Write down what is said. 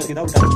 signal without